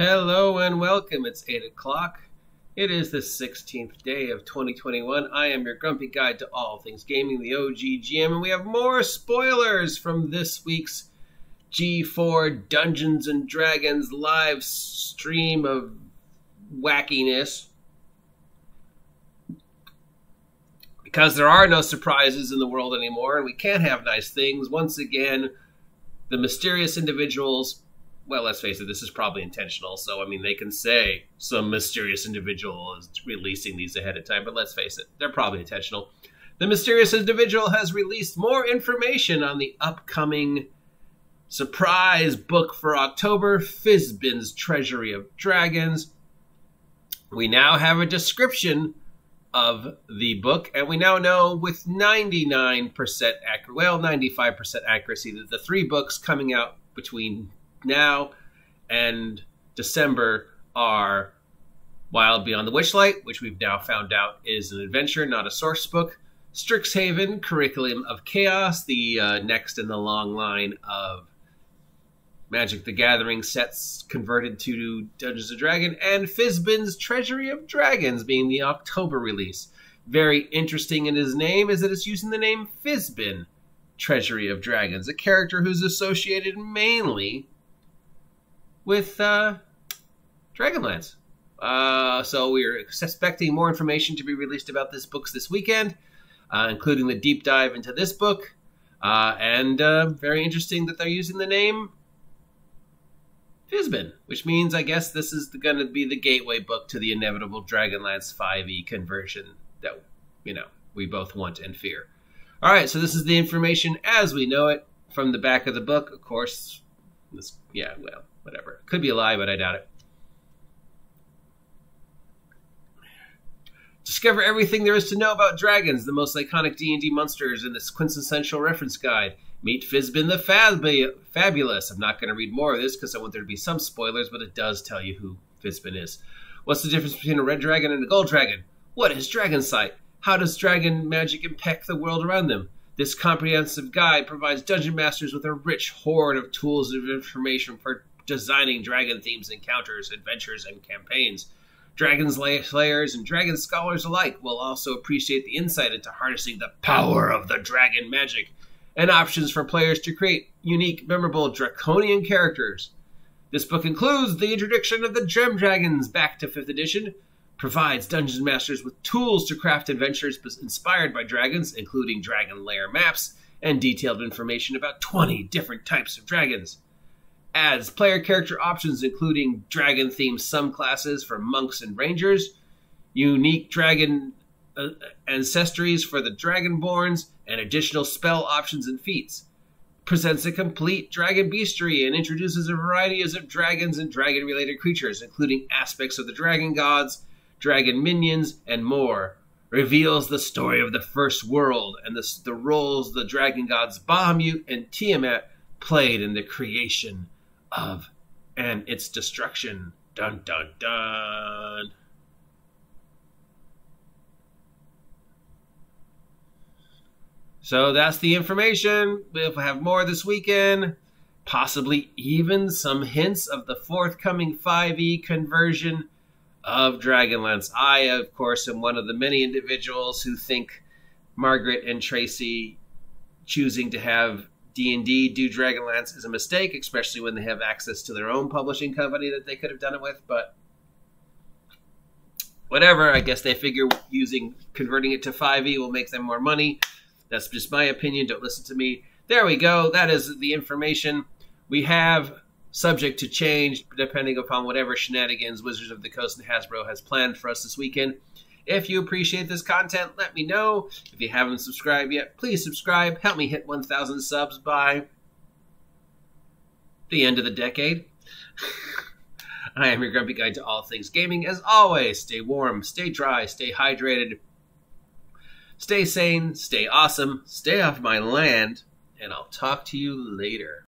Hello and welcome. It's 8 o'clock. It is the 16th day of 2021. I am your grumpy guide to all things gaming, the OG GM, and we have more spoilers from this week's G4 Dungeons and Dragons live stream of wackiness. Because there are no surprises in the world anymore, and we can't have nice things. Once again, the mysterious individuals... Well, let's face it, this is probably intentional. So, I mean, they can say some mysterious individual is releasing these ahead of time. But let's face it, they're probably intentional. The mysterious individual has released more information on the upcoming surprise book for October, Fizban's Treasury of Dragons. We now have a description of the book. And we now know with 95% accuracy that the three books coming out between... now and December are Wild Beyond the Witchlight, which we've now found out is an adventure, not a source book. Strixhaven, Curriculum of Chaos, the next in the long line of Magic the Gathering sets converted to Dungeons & Dragons, and Fizban's Treasury of Dragons being the October release. Very interesting in his name is that it's using the name Fizban, Treasury of Dragons, a character who's associated mainly with Dragonlance. So we're expecting more information to be released about this book this weekend, including the deep dive into this book. Very interesting that they're using the name Fizban, which means I guess this is going to be the gateway book to the inevitable Dragonlance 5e conversion that, you know, we both want and fear. All right, so this is the information as we know it from the back of the book. Of course, this, yeah, well, whatever. Could be a lie, but I doubt it. Discover everything there is to know about dragons, the most iconic D&D monsters in this quintessential reference guide. Meet Fizban the Fabulous. I'm not going to read more of this because I want there to be some spoilers, but it does tell you who Fizban is. What's the difference between a red dragon and a gold dragon? What is dragon sight? How does dragon magic impact the world around them? This comprehensive guide provides dungeon masters with a rich hoard of tools and information for designing dragon themes, encounters, adventures, and campaigns. Dragon slayers and dragon scholars alike will also appreciate the insight into harnessing the power of the dragon magic and options for players to create unique, memorable draconian characters. This book includes the introduction of the Gem Dragons back to 5th edition, provides Dungeon Masters with tools to craft adventures inspired by dragons, including dragon lair maps and detailed information about 20 different types of dragons. Adds player character options, including dragon-themed subclasses for monks and rangers, unique dragon ancestries for the dragonborns, and additional spell options and feats. Presents a complete dragon bestiary and introduces a variety of dragons and dragon-related creatures, including aspects of the dragon gods, dragon minions, and more. Reveals the story of the first world and the roles the dragon gods Bahamut and Tiamat played in the creation of and its destruction. Dun dun dun. So that's the information. We'll have more this weekend. Possibly even some hints of the forthcoming 5e conversion of Dragonlance. I, of course, am one of the many individuals who think Margaret and Tracy choosing to have D&D do Dragonlance is a mistake, especially when they have access to their own publishing company that they could have done it with, but whatever. I guess they figure converting it to 5e will make them more money. That's just my opinion. Don't listen to me. There we go. That is the information we have. Subject to change, depending upon whatever shenanigans Wizards of the Coast and Hasbro has planned for us this weekend. If you appreciate this content, let me know. If you haven't subscribed yet, please subscribe. Help me hit 1,000 subs by the end of the decade. I am your grumpy guide to all things gaming. As always, stay warm, stay dry, stay hydrated, stay sane, stay awesome, stay off my land, and I'll talk to you later.